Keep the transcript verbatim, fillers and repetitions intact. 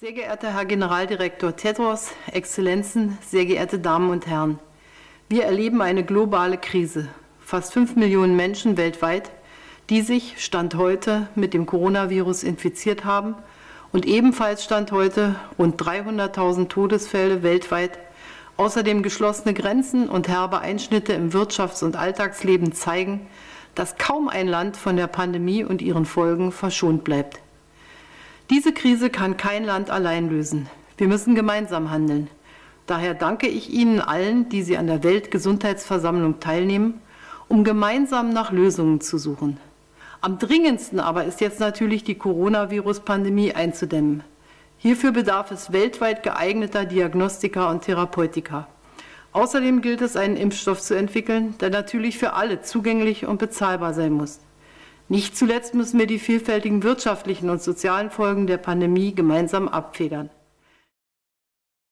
Sehr geehrter Herr Generaldirektor Tedros, Exzellenzen, sehr geehrte Damen und Herren, wir erleben eine globale Krise. Fast fünf Millionen Menschen weltweit, die sich Stand heute mit dem Coronavirus infiziert haben und ebenfalls Stand heute rund dreihunderttausend Todesfälle weltweit, außerdem geschlossene Grenzen und herbe Einschnitte im Wirtschafts- und Alltagsleben zeigen, dass kaum ein Land von der Pandemie und ihren Folgen verschont bleibt. Diese Krise kann kein Land allein lösen. Wir müssen gemeinsam handeln. Daher danke ich Ihnen allen, die Sie an der Weltgesundheitsversammlung teilnehmen, um gemeinsam nach Lösungen zu suchen. Am dringendsten aber ist jetzt natürlich die Coronavirus-Pandemie einzudämmen. Hierfür bedarf es weltweit geeigneter Diagnostika und Therapeutika. Außerdem gilt es, einen Impfstoff zu entwickeln, der natürlich für alle zugänglich und bezahlbar sein muss. Nicht zuletzt müssen wir die vielfältigen wirtschaftlichen und sozialen Folgen der Pandemie gemeinsam abfedern.